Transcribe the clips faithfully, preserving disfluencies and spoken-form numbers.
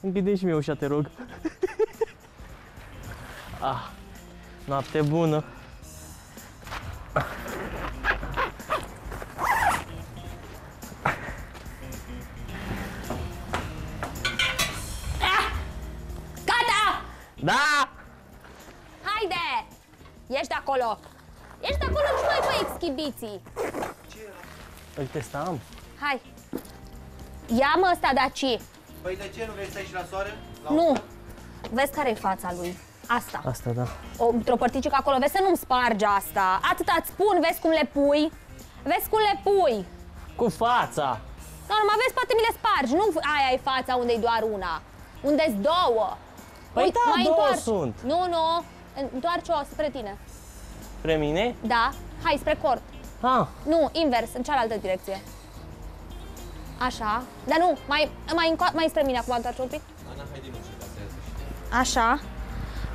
Închide și mie ușa, te rog. Ah, noapte bună. Da! Haide! Ești acolo! Ești acolo și mai cu exhibiții! Îl testam? Hai! Ia-mă ăsta daci! Păi de ce? Nu vrei să ieși la soare? La nu! Opa? Vezi care e fața lui? Asta. Asta, da. Într-o părticică acolo. Vezi să nu-mi spargi asta. Atâta îți spun, vezi cum le pui? Vezi cum le pui? Cu fața! Nu, nu mă vezi, poate mi le spargi. Nu aia e fața unde e doar una. Unde-s două. Păi uite, da, mai două întoarci. Sunt. Nu, nu, întoarce-o spre tine. Spre mine? Da, hai, spre corp. Ah. Nu, invers, în cealaltă direcție. Așa, dar nu, mai, mai, mai spre mine acum, întoarce un pic. Ana, hai din ușă, ca să iasă și tine. Așa,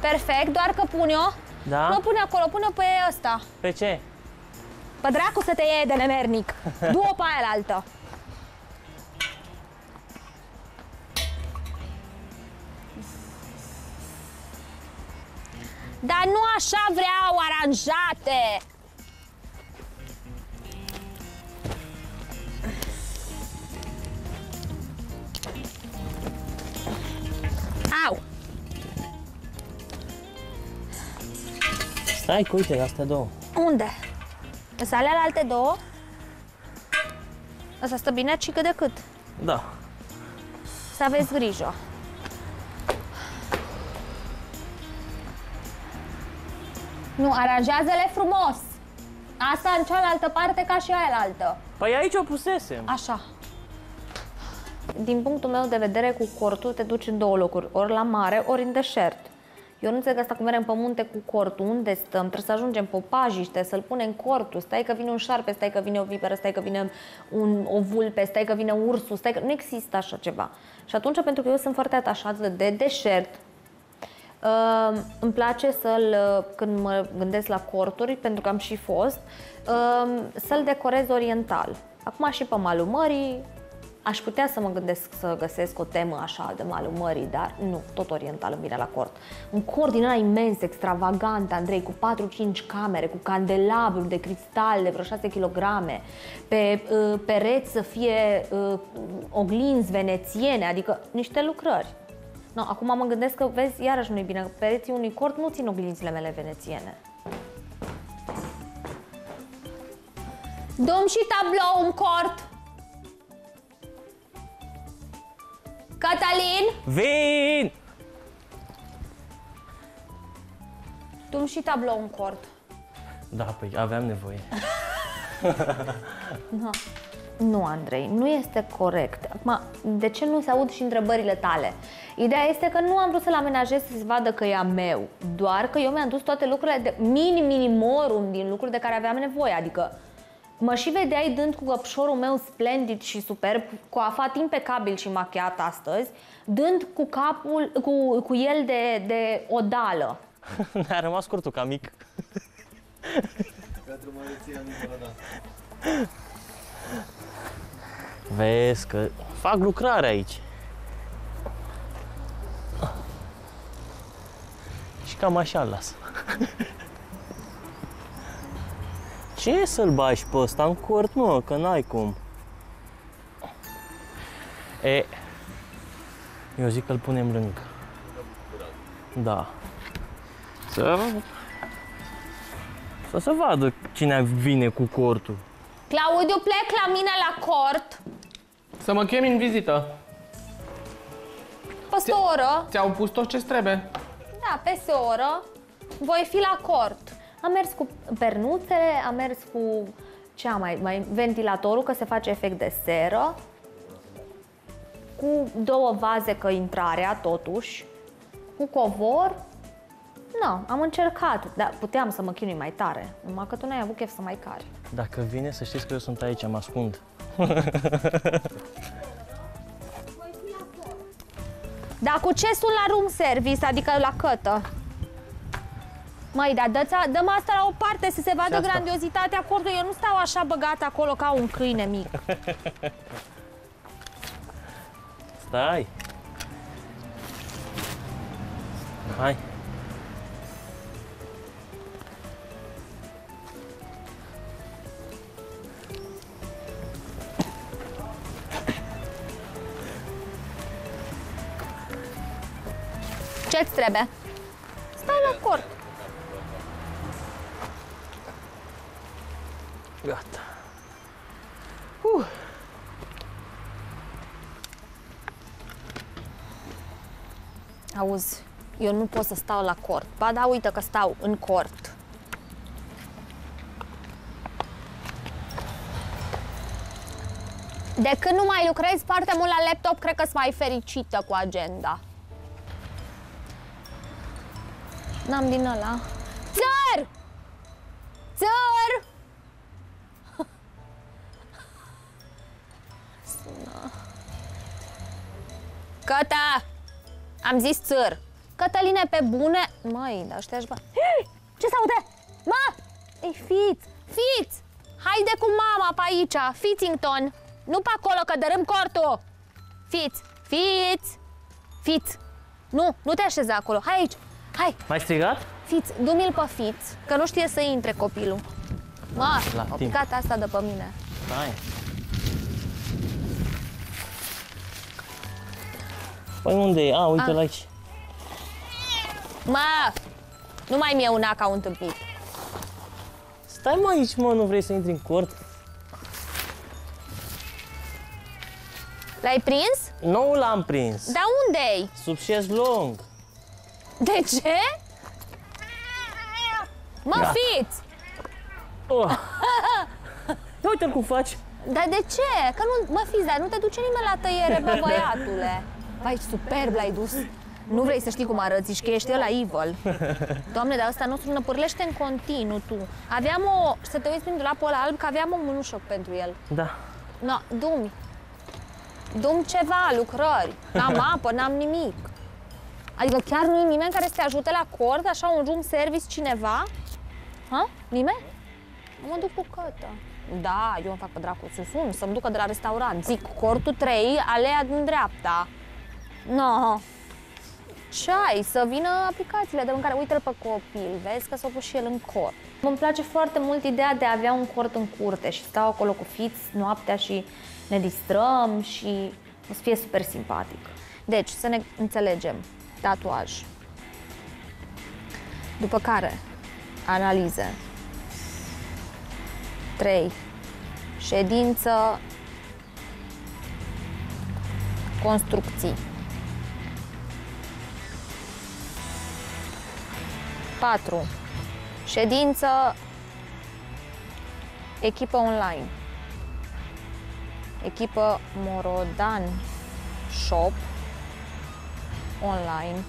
perfect, doar că pune-o. Da? Nu pune acolo, pune pe ăsta. Pe ce? Pe dracu să te iei de nemernic. Du-o pe aia la altă. Dar nu așa vreau, aranjate! Au! Stai cu, uite, astea două. Unde? În alea la alte două? Asta stă bine, ci cât de cât. Da. Să aveți grijă. Nu, aranjează-le frumos. Asta în cealaltă parte ca și aia altă. Păi aici o pusesem. Așa. Din punctul meu de vedere, cu cortul te duci în două locuri. Ori la mare, ori în deșert. Eu nu înțeleg asta cum mergem pe munte cu cortul. Unde stăm? Trebuie să ajungem pe pajiște, să-l punem cortul. Stai că vine un șarpe, stai că vine o viperă, stai că vine un, o vulpe, stai că vine ursul. Stai că... Nu există așa ceva. Și atunci, pentru că eu sunt foarte atașată de deșert, Uh, îmi place să-l, când mă gândesc la corturi, pentru că am și fost, uh, să-l decorez oriental. Acum și pe malul mării, aș putea să mă gândesc să găsesc o temă așa de malul mării, dar nu, tot oriental îmi vine la cort. Un cort din ăla imens, extravagant, Andrei, cu patru cinci camere, cu candelabru de cristal de vreo șase kilograme, pe uh, pereți să fie uh, oglinzi venețiene, adică niște lucrări. No, acum mă gândesc că, vezi, iarăși nu-i bine, pereții unui cort nu țin oglinzile mele venețiene. Dă-mi și tablou în cort! Cătălin! Vin! Dă-mi și tablou în cort. Da, păi aveam nevoie. No. Nu, Andrei, nu este corect. Acum, de ce nu se aud și întrebările tale? Ideea este că nu am vrut să-l amenajez să se vadă că e a meu, doar că eu mi-am dus toate lucrurile, de minim, minimorum din lucruri de care aveam nevoie, adică mă și vedeai dând cu căpșorul meu splendid și superb, coafat impecabil și machiat astăzi, dând cu capul, cu, cu el de, de odală. Ne-a rămas curtul ca mic. Pentru măreția Ana Morodan. Vezi că fac lucrare aici. Și cam așa îl las. Ce să-l bagi pe ăsta în cort, mă, că n-ai cum. E, eu zic că îl punem lângă. Da. Să... Să se vadă cine vine cu cortul. Claudiu, plec la mine la cort. Să mă chemi în vizită. Peste o oră. Ți-au pus tot ce trebuie. Da, peste o oră voi fi la cort. Am mers cu pernuțele, am mers cu cea mai, mai ventilatorul, că se face efect de seră. Cu două vaze, că intrarea totuși. Cu covor. Nu, am încercat, dar puteam să mă chinui mai tare, numai că tu n-ai avut chef să mai cari. Dacă vine, să știți că eu sunt aici, mă ascund. Dar cu ce sunt la room service, adică la cătă? Măi, dar dă-mi asta la o parte să se vadă grandiozitatea cortului, eu nu stau așa băgat acolo ca un câine mic. Stai! Hai! Ce-ți trebuie? Stai la corp! Gata! Uh. Auzi, eu nu pot să stau la cort. Ba da, uite că stau în cort. De când nu mai lucrezi foarte mult la laptop, cred că-s mai fericită cu agenda. N-am din ăla. Țăr! Țăr! Căta! Am zis țăr. Cătăline, pe bune... Măi, dar ăștia-și bani. Ce s-aude? Mă! Ei, fiți! Fiți! Haide cu mama pe aici! Fițington! Nu pe acolo, că dărâm cortul! Fiți! Fiți! Fiți! Nu, nu te așeza acolo. Hai aici! Hai! M-ai strigat? Fiți, du-mi-l pe Fiți, că nu știe să intre copilul. Mă, a picat asta de pe mine. Hai! Păi unde e? A, uite-l aici. Mă! Nu mai mi-e una ca un tâmpit. Stai mă aici, mă, nu vrei să intri în cort? L-ai prins? Nu l-am prins. Dar unde-i? Sub șezlong. De ce? Mă, da. Fiți! Oh. Uite-l cum faci. Dar de ce? Că nu, mă, Fiți, dar nu te duce nimeni la tăiere, bă, băiatule. Vai, superb l-ai dus. Nu vrei să știi cum arăți, zici că ești ăla evil. Doamne, dar ăsta nostru năpârlește în continuu, tu. Aveam o... Să te uiți prin dulapul ăla alb, că aveam un mânușoc pentru el. Da. No, du-mi. Du-mi ceva, lucrări. N-am apă, n-am nimic. Adică chiar nu e nimeni care să te ajute la cort, așa, un room service, cineva? Ha? Nimeni? Mă duc cu Cătă. Da, eu îmi fac pe dracu, să sun, să-mi ducă de la restaurant. Zic, cortul trei, alea din dreapta. No. Ce ai? Să vină aplicațiile de mâncare. Uite-l pe copil, vezi că s-a pus și el în cort. Îmi place foarte mult ideea de a avea un cort în curte și stau acolo cu Fiți noaptea și ne distrăm și o să fie super simpatic. Deci, să ne înțelegem. Tatuaj. După care, analize. trei. Ședință. Construcții. patru. Ședință. Echipă online. Echipă Morodan Shop online.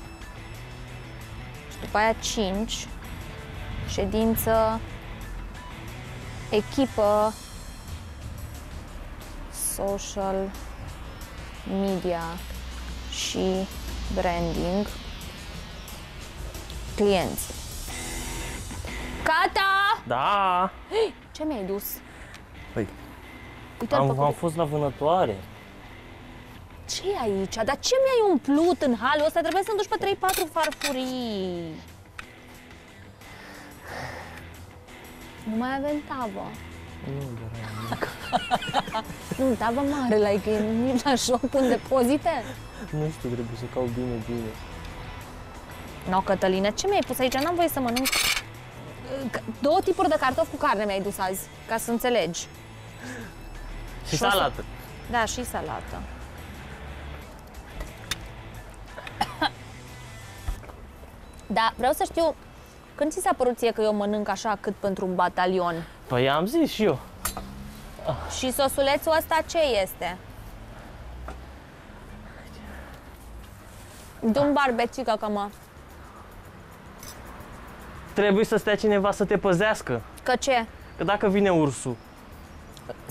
Și după aia cinci. Ședință. Echipă social media și branding. Clienți. Cata! Da! Ce mi-ai dus? Păi, am, am fost la vânătoare. Ce e aici? Dar ce mi-ai umplut în halul ăsta? Trebuie să-mi duci pe trei patru farfurii. Nu mai avem tavă. Nu, dar nu, tavă mare, la like, nici la șoc în depozite? Nu știu, trebuie să caut bine, bine. No, Cătăline, ce mi-ai pus aici? N-am voie să mănânc. Două tipuri de cartofi cu carne mi-ai dus azi, ca să înțelegi. Și salată. Da, și salată. Da, vreau să știu, când ți s-a părut ție că eu mănânc așa cât pentru un batalion? Păi am zis și eu. Și sosulețul ăsta ce este? Du-mi barbecică că mă... Trebuie să stea cineva să te păzească. Că ce? Că dacă vine ursul.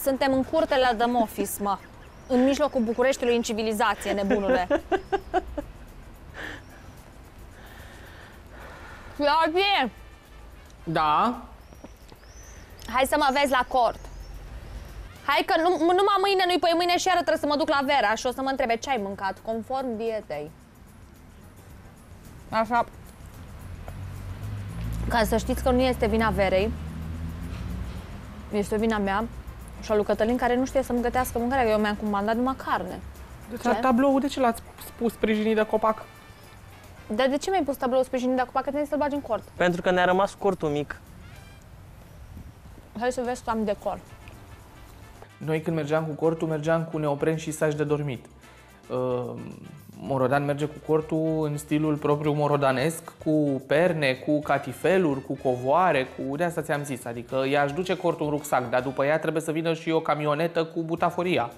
Suntem în curte la Damofis, mă. În mijlocul Bucureștiului, în civilizație, nebunule. Flavie! Da? Hai să mă vezi la cort. Hai că nu, numai mâine, nu-i păi mâine și iară trebuie să mă duc la Vera și o să mă întrebe ce ai mâncat, conform dietei. Așa... Ca să știți că nu este vina Verei, este vina mea și a lui Cătălin, care nu știe să-mi gătească mâncarea. Eu mi-am comandat numai carne. Deci ce? La tablou, de ce l-ați pus sprijinit de copac? Dar de ce mi-ai pus tablou sprijinit de copac? Că trebuie să-l bagi în cort. Pentru că ne-a rămas cortul mic. Hai să vezi că am decor. Noi când mergeam cu cortul, mergeam cu neopren și saci de dormit. Uh, Morodan merge cu cortul în stilul propriu morodanesc, cu perne, cu catifeluri, cu covoare, cu... De asta ți-am zis, adică ea își duce cortul în rucsac, dar după ea trebuie să vină și o camionetă cu butaforia.